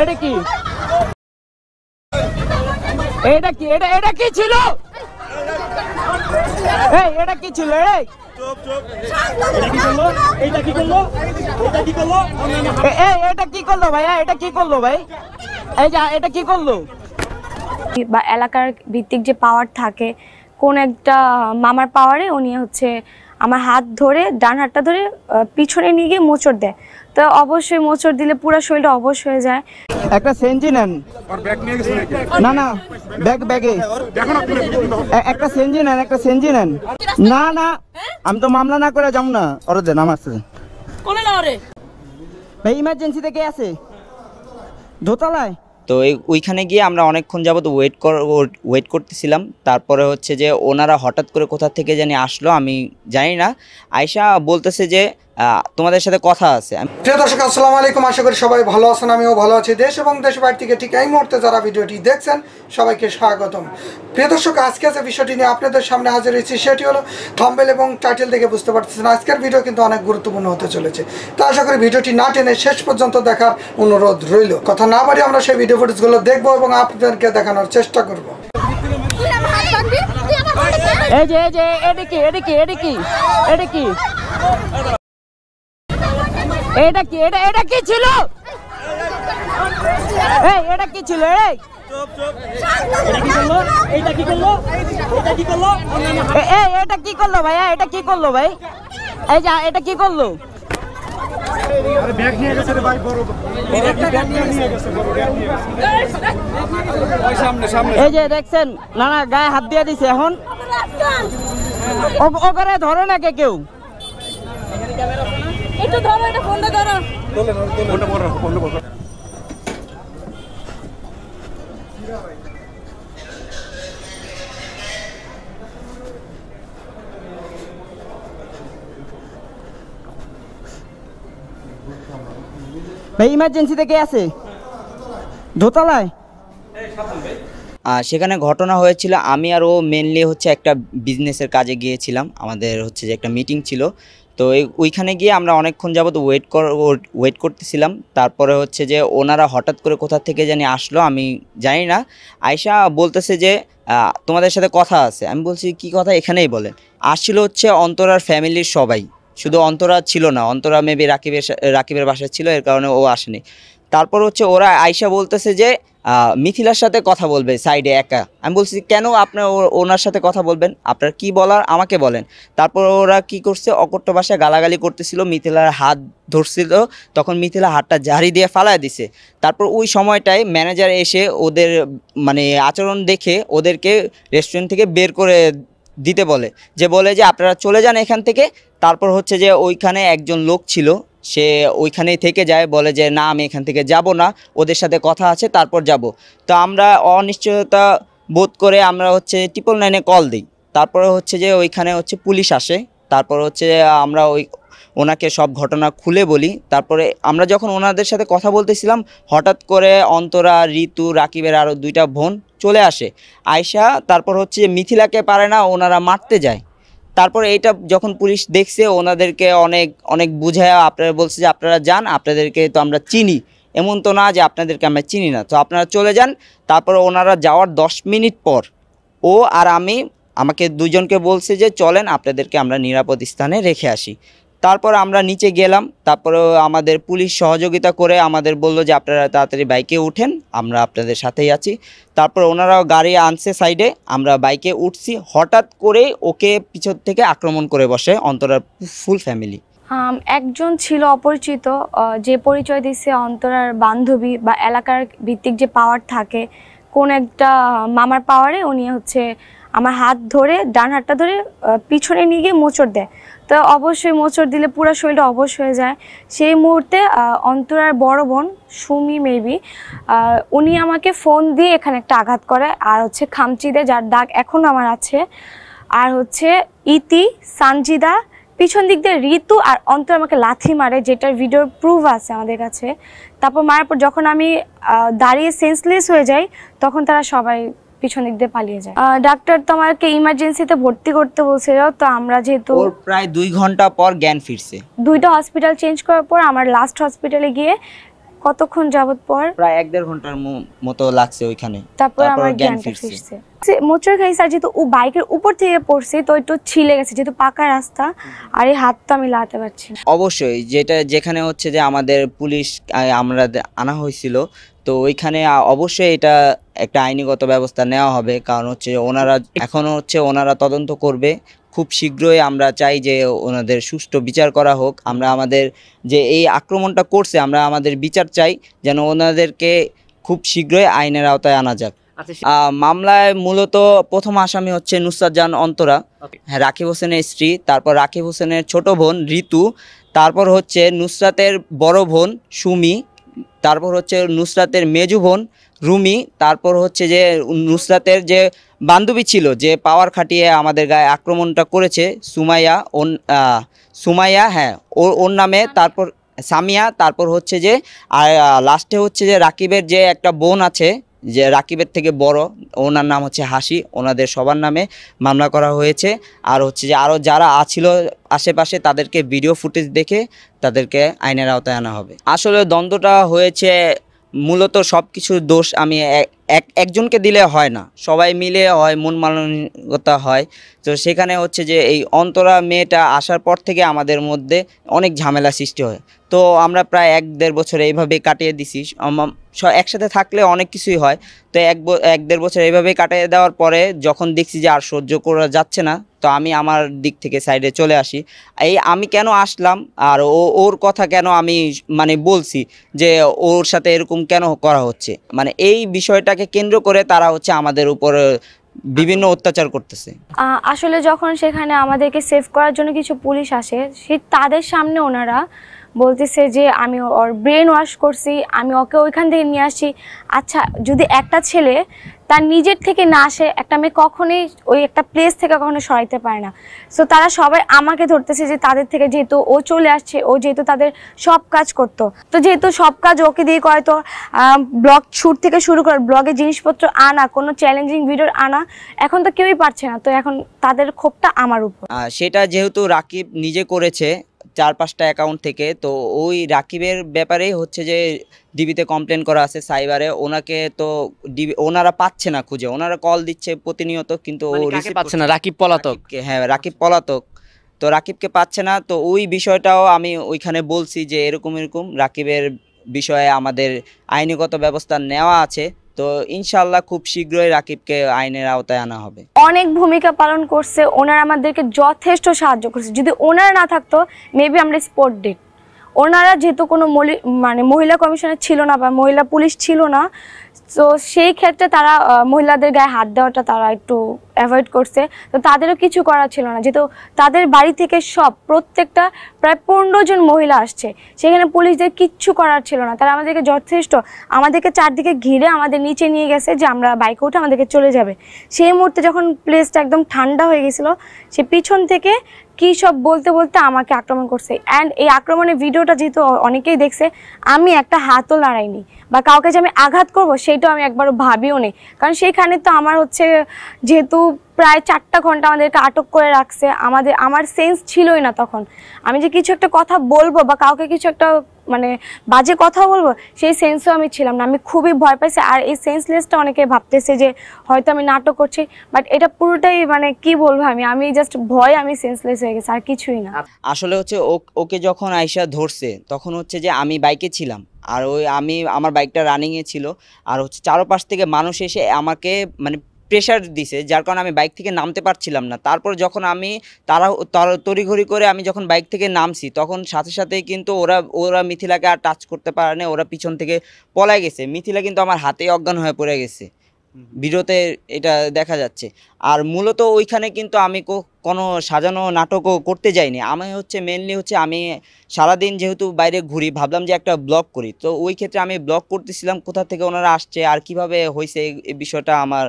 এটা কি? এটা কি? এটা কি ছিল? এই এটা কি ছিল? এই এটা কি করলো ভাইয়া? এটা কি করলো ভাই? এই যা এটা কি করলো? বা এলাকার ভিত্তিক যে পাওয়ার থাকে, কোন একটা মামার পাওয়ারে উনি হচ্ছে আমার হাত ধরে, ডান হাতটা ধরে পিছনে নিয়ে গিয়ে মোচড় দেয়। তো অবশ্যই মোচড় দিলে পুরো শরীরটা অবশ হয়ে যায়। একটা সেঞ্জি নেন। না না ব্যাগ ব্যাগে একটা সেঞ্জি নেন, একটা সেঞ্জি নেন। না না আমি তো মামলা না করে যাবো না। ওরে দেন আমার সাথে। কোনে না ওরে ভাই, ইমার্জেন্সিতে কে আছে? দোতলায়। তো ওইখানে গিয়ে আমরা অনেকক্ষণ যাবত ওয়েট করতেছিলাম। তারপরে হচ্ছে যে ওনারা হঠাৎ করে কোথা থেকে জানি আসলো, আমি জানি না। আয়শা বলতেছে যে তোমাদের সাথে কথা আছে। প্রিয় দর্শক আসসালামু আলাইকুম, আশা করি সবাই ভালো আছেন। আমিও ভালো আছি। দেশ এবং দেশের বাইরে থেকে ঠিক এই মুহূর্তে যারা ভিডিওটি দেখছেন সবাইকে স্বাগতম। প্রিয় দর্শক, আজকে যে বিষয়টি নিয়ে আপনাদের সামনে হাজির হয়েছি সেটি হলো, থাম্বনেল এবং টাইটেল দেখে বুঝতে পারতেছেন আজকের ভিডিও কিন্তু অনেক গুরুত্বপূর্ণ হতে চলেছে। তো আশা করি ভিডিওটি না টেনে শেষ পর্যন্ত দেখার অনুরোধ রইল। কথা না বাড়িয়ে আমরা সেই ভিডিও ফুটেজগুলো দেখবো এবং আপনাদেরকে দেখানোর চেষ্টা করবো। এটা কি? এটা কি ছিল? এই এটা কি ছিল? এই এটা কি করলো ভাইয়া? এটা কি করলো ভাই? এই যা এটা কি করলো? আরে ব্যাগ নিয়ে গেছে রে ভাই, বড় ব্যাগ নিয়ে গেছে, বড় ব্যাগ নিয়ে গেছে। ওই সামনে সামনে এই যে দেখছেন, না না গায়ে হাত দিয়ে দিছে। এখন ও করে ধরে না কে কেউ? একটু ধরো, এটা ফোনটা ধরো। বলে ফোনটা বড় রাখো, ফোনটা বড়। ভাই ইমার্জেন্সিতে কে আছে? দোতলায়। এই সাবধান ভাই। সেখানে ঘটনা হয়েছিল, আমি আর ও মেনলি হচ্ছে একটা বিজনেসের কাজে গিয়েছিলাম। আমাদের হচ্ছে যে একটা মিটিং ছিল। তো ওইখানে গিয়ে আমরা অনেকক্ষণ যাবত ওয়েট করতেছিলাম। তারপরে হচ্ছে যে ওনারা হঠাৎ করে কোথা থেকে জানি আসলো, আমি জানি না। আয়শা বলতেছে যে তোমাদের সাথে কথা আছে। আমি বলছি কি কথা? এখানেই বলেন। আসছিল হচ্ছে অন্তরার ফ্যামিলির সবাই, শুধু অন্তরা ছিল না। অন্তরা মেবি রাকিবের বাসায় ছিল, এর কারণে ও আসেনি। তারপর হচ্ছে ওরা আয়শা বলতেছে যে মিথিলার সাথে কথা বলবে সাইডে একা। আমি বলছি কেন আপনার ওনার সাথে কথা বলবেন? আপনার কি বলার আমাকে বলেন। তারপর ওরা কি করছে, অকট্ট ভাষায় গালাগালি করতেছিল, মিথিলার হাত ধরছিল। তখন মিথিলা হাতটা ঝাড়ি দিয়ে ফালায় দিছে। তারপর ওই সময়টায় ম্যানেজার এসে ওদের মানে আচরণ দেখে ওদেরকে রেস্টুরেন্ট থেকে বের করে দিতে বলে, যে বলে যে আপনারা চলে যান এখান থেকে। তারপর হচ্ছে যে ওইখানে একজন লোক ছিল, সে ওইখানেই থেকে যায়, বলে যে না আমি এখান থেকে যাব না, ওদের সাথে কথা আছে তারপর যাব। তো আমরা অনিশ্চয়তা বোধ করে আমরা হচ্ছে 999 কল দিই। তারপরে হচ্ছে যে ওইখানে হচ্ছে পুলিশ আসে। তারপর হচ্ছে আমরা ওনাকে সব ঘটনা খুলে বলি। তারপরে আমরা যখন ওনাদের সাথে কথা বলতেছিলাম, হঠাৎ করে অন্তরা, ঋতু, রাকিবের আরও 2টা বোন চলে আসে। আয়শা তারপর হচ্ছে যে মিথিলাকে পারে না, ওনারা মারতে যায়। তারপর এইটা যখন পুলিশ দেখছে, ওনাদেরকে অনেক অনেক বুঝায় আপনারা বলছে যে আপনারা যান, আপনাদেরকে তো আমরা চিনি, এমন তো না যে আপনাদেরকে আমরা চিনি না, তো আপনারা চলে যান। তারপর ওনারা যাওয়ার 10 মিনিট পর ও আর আমি, আমাকে 2জনকে বলছে যে চলেন আপনাদেরকে আমরা নিরাপদ স্থানে রেখে আসি। তারপর আমরা নিচে গেলাম। তারপরে আমাদের পুলিশ সহযোগিতা করে আমাদের বলল যে আপনারা তাড়াতাড়ি বাইকে উঠেন, আমরা আপনাদের সাথেই আছি। তারপর ওনারাও গাড়ি আনছে সাইডে, আমরা বাইকে উঠছি। হঠাৎ করে ওকে পিছন থেকে আক্রমণ করে বসে অন্তরার ফুল ফ্যামিলি। একজন ছিল অপরিচিত, যে পরিচয় দিচ্ছে অন্তরার বান্ধবী বা এলাকার ভিত্তিক যে পাওয়ার থাকে, কোন একটা মামার পাওয়ারে উনি হচ্ছে আমার হাত ধরে, ডান হাতটা ধরে পিছনে নিয়ে গিয়ে মোচড় দেয়। তো অবশ্যই মোচড় দিলে পুরো শরীরটা অবশ হয়ে যায়। সেই মুহূর্তে অন্তরার বড় বোন সুমি মেবি, উনি আমাকে ফোন দিয়ে এখানে একটা আঘাত করে, আর হচ্ছে খামচিদে, যার দাগ এখন আমার আছে, আর হচ্ছে ইতি, সানজিদা, পিছন দিক দিয়ে ঋতু আর অন্তর আমাকে লাথি মারে, যেটার ভিডিওর প্রুফ আছে আমাদের কাছে। তারপর মারার পর যখন আমি দাঁড়িয়ে সেন্সলেস হয়ে যাই, তখন তারা সবাই পিছন দিক দিয়ে পালিয়ে যায়। ডাক্তার তো আমাকে ইমার্জেন্সিতে ভর্তি করতে বলছিল। তো আমরা যেহেতু ওর প্রায় 2 ঘন্টা পর জ্ঞান ফিরছে, 2টা হসপিটাল চেঞ্জ করার পর আমার লাস্ট হসপিটালে গিয়ে কতক্ষণ যাবত পর? প্রায় 1.5 ঘন্টার মতো লাগছে ওইখানে। তারপর আমার জ্ঞানটা ফিরছে। মোচড় খাইছে আর যেহেতু ও বাইকের উপর থেকে পড়ছে তো একটু ছিলে গেছে, যেহেতু পাকা রাস্তা আর এই হাতটা আমি লাগাতে পারছি না। অবশ্যই যেটা যেখানে হচ্ছে যে আমাদের পুলিশ আমরা আনা হয়েছিল, তো ওইখানে অবশ্যই এটা একটা আইনগত ব্যবস্থা নেওয়া হবে, কারণ হচ্ছে ওনারা এখনো হচ্ছে ওনারা তদন্ত করবে। খুব শীঘ্রই আমরা চাই যে ওনাদের সুষ্ঠু বিচার করা হোক। আমরা আমাদের যে এই আক্রমণটা করছে আমরা আমাদের বিচার চাই, যেন ওনাদেরকে খুব শীঘ্রই আইনের আওতায় আনা যাক। মামলায় মূলত প্রথম আসামি হচ্ছে নুসরাত জান অন্তরা, রাকিব হোসেনের স্ত্রী, তারপর রাকিব হোসেনের ছোট বোন ঋতু, তারপর হচ্ছে নুসরাতের বড় বোন সুমি, তারপর হচ্ছে নুসরাতের মেজু বোন রুমি, তারপর হচ্ছে যে নুসরাতের যে বান্ধবী ছিল যে পাওয়ার খাটিয়ে আমাদের গায়ে আক্রমণটা করেছে সুমাইয়া, সুমাইয়া হ্যাঁ ওর নামে, তারপর সামিয়া, তারপর হচ্ছে যে আর লাস্টে হচ্ছে যে রাকিবের যে একটা বোন আছে যে রাকিবের থেকে বড়, ওনার নাম হচ্ছে হাসি। ওনাদের সবার নামে মামলা করা হয়েছে। আর হচ্ছে যে আরও যারা আছিল আশেপাশে তাদেরকে ভিডিও ফুটেজ দেখে তাদেরকে আইনের আওতায় আনা হবে। আসলে দ্বন্দ্বটা হয়েছে মূলত সব কিছুর দোষ আমি একজনকে দিলে হয় না, সবাই মিলে হয়, মন মানসিকতা হয়। তো সেখানে হচ্ছে যে এই অন্তরা মেয়েটা আসার পর থেকে আমাদের মধ্যে অনেক ঝামেলা সৃষ্টি হয়। তো আমরা প্রায় 1.5 বছর এইভাবে কাটিয়ে দিছি। একসাথে থাকলে অনেক কিছুই হয়। তো 1.5 বছর এইভাবে কাটিয়ে দেওয়ার পরে যখন দেখছি যে আর সহ্য করা যাচ্ছে না, তো আমি আমার দিক থেকে সাইডে চলে আসি। এই আমি কেন আসলাম আর ওর কথা কেন আমি মানে বলছি যে ওর সাথে এরকম কেন করা হচ্ছে, মানে এই বিষয়টাকে কেন্দ্র করে তারা হচ্ছে আমাদের উপর বিভিন্ন অত্যাচার করতেছে। আসলে যখন সেখানে আমাদেরকে সেভ করার জন্য কিছু পুলিশ আসে, তাদের সামনে ওনারা বলতেছে যে আমি ওর ব্রেন ওয়াশ করছি, আমি ওকে ওইখান থেকে নিয়ে আসি। আচ্ছা, যদি একটা ছেলে তার নিজের থেকে না আসে, একটা মেয়ে কখনোই ওই একটা প্লেস থেকে কখনো সরাইতে পারে না। সো তারা সবাই আমাকে ধরতেছে যে তাদের থেকে যেহেতু ও চলে আসছে, ও যেহেতু তাদের সব কাজ করতো, তো যেহেতু সব কাজ ওকে দিয়ে করাতো, ব্লগ শুট থেকে শুরু করে ব্লগে জিনিসপত্র আনা, কোনো চ্যালেঞ্জিং ভিডিও আনা, এখন তো কেউই পারছে না। তো এখন তাদের ক্ষোভটা আমার উপর। সেটা যেহেতু রাকিব নিজে করেছে 4-5টা অ্যাকাউন্ট থেকে, তো ওই রাকিবের ব্যাপারেই হচ্ছে যে ডিবিতে কমপ্লেন করা আছে সাইবারে। ওনাকে তো ডিবি ওনারা পাচ্ছে না খুঁজে, ওনারা কল দিচ্ছে প্রতিনিয়ত কিন্তু ও রিসিভ পাচ্ছে না। রাকিব পলাতক, হ্যাঁ রাকিব পলাতক, তো রাকিবকে পাচ্ছে না। তো ওই বিষয়টাও আমি ওইখানে বলছি যে এরকম রাকিবের বিষয়ে আমাদের আইনগত ব্যবস্থা নেওয়া আছে। তো ইনশাআল্লাহ খুব শীঘ্রই রাকিবকে আইনের আওতায় আনা হবে। অনেক ভূমিকা পালন করছে, ওনারা আমাদেরকে যথেষ্ট সাহায্য করছে। যদি ওনারা না থাকতো মেবি আমরা স্পট ডেট, ওনারা যেহেতু কোনো মানে মহিলা কমিশনার ছিল না বা মহিলা পুলিশ ছিল না, তো সেই ক্ষেত্রে তারা মহিলাদের গায়ে হাত দেওয়াটা তারা একটু অ্যাভয়েড করছে। তো তাদেরও কিছু করা ছিল না, যেহেতু তাদের বাড়ি থেকে প্রত্যেকটা প্রায় 15 জন মহিলা আসছে, সেখানে পুলিশদের কিচ্ছু করার ছিল না। তারা আমাদেরকে যথেষ্ট আমাদেরকে চারদিকে ঘিরে আমাদের নিচে নিয়ে গেছে যে আমরা বাইকে উঠে আমাদেরকে চলে যাবে। সেই মুহূর্তে যখন প্লেসটা একদম ঠান্ডা হয়ে গেছিলো, সে পিছন থেকে কী সব বলতে বলতে আমাকে আক্রমণ করছে। অ্যান্ড এই আক্রমণের ভিডিওটা যেহেতু অনেকেই দেখছে, আমি একটা হাতও লড়াইনি বা কাউকে যে আমি আঘাত করবো সেটাও আমি একবারও ভাবিও নেই। কারণ সেইখানে তো আমার হচ্ছে যেহেতু প্রায় 4 ঘন্টা আমাদেরকে আটক করে রাখছে, আমার সেন্স ছিলই না তখন আমি যে কিছু একটা কথা বলবো বা কাউকে কিছু একটা মানে বাজে কথা বলবো, সেই সেন্সও আমি ছিলাম না। আমি খুবই ভয় পাইছি। আর এই সেন্সলেসটা অনেকে ভাবতেছে যে হয়তো আমি নাটক করছি, বাট এটা পুরোটাই মানে কি বলবো, আমি জাস্ট ভয়, আমি সেন্সলেস হয়ে গেছি, আর কিছুই না। আসলে হচ্ছে ওকে যখন আয়শা ধরছে তখন হচ্ছে যে আমি বাইকে ছিলাম, আর আমার বাইকটা রানিংয়ে ছিল, আর হচ্ছে চারপাশ থেকে মানুষ এসে আমাকে মানে প্রেশার দিছে, যার কারণে আমি বাইক থেকে নামতে পারছিলাম না। তারপর যখন আমি তড়িঘড়ি করে আমি যখন বাইক থেকে নামছি, তখন সাথে সাথেই কিন্তু ওরা মিথিলাকে আর টাচ করতে পারে না, ওরা পিছন থেকে পলায় গেছে। মিথিলা কিন্তু আমার হাতে অজ্ঞান হয়ে পড়ে গেছে, ভিডিওতে এটা দেখা যাচ্ছে। আর মূলত ওইখানে কিন্তু আমি কোনো সাজানো নাটকও করতে যাইনি। আমি হচ্ছে মেনলি হচ্ছে আমি সারাদিন যেহেতু বাইরে ঘুরি, ভাবলাম যে একটা ব্লগ করি। তো ওই ক্ষেত্রে আমি ব্লগ করতেছিলাম কোথা থেকে ওনারা আসছে আর কিভাবে হয়েছে এই বিষয়টা আমার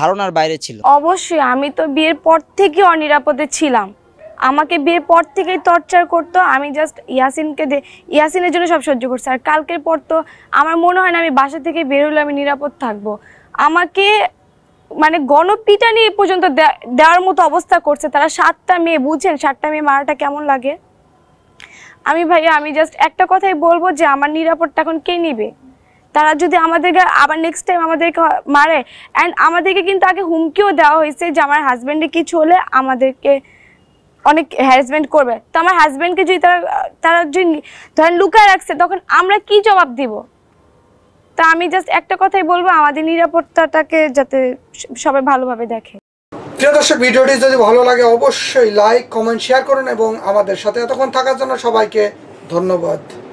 ধারণার বাইরে ছিল। অবশ্যই আমি তো বিয়ের পর থেকে অনিরাপদে ছিলাম, আমাকে বিয়ের পর থেকেই টর্চার করতো। আমি জাস্ট ইয়াসিনের জন্য সব সহ্য করছি। আর কালকের পর তো আমার মনে হয় না আমি বাসা থেকে বের হলে আমি নিরাপদ থাকবো। আমাকে মানে গণপিটানি পর্যন্ত দেওয়ার মতো অবস্থা করছে তারা। 7টা মেয়ে, বুঝছেন 7টা মেয়ে মারাটা কেমন লাগে। আমি ভাইয়া আমি জাস্ট একটা কথাই বলবো যে আমার নিরাপত্তা এখন কে নেবে? তারা যদি আমাদেরকে আবার নেক্সট টাইম আমাদেরকে মারে, অ্যান্ড আমাদেরকে কিন্তু আগে হুমকিও দেওয়া হয়েছে যে আমার হাজব্যান্ডে কিছু হলে আমাদেরকে অনেক হ্যারাসমেন্ট করবে। তো আমার হাজব্যান্ডকে যদি তারা যদি ধরেন লুকায় রাখছে, তখন আমরা কি জবাব দিব? তা আমি জাস্ট একটা কথাই বলবো, আমাদের নিরাপত্তাটাকে যাতে সবাই ভালোভাবে দেখে। প্রিয় দর্শক, ভিডিওটি যদি ভালো লাগে অবশ্যই লাইক, কমেন্ট, শেয়ার করুন এবং আমাদের সাথে এতক্ষণ থাকার জন্য সবাইকে ধন্যবাদ।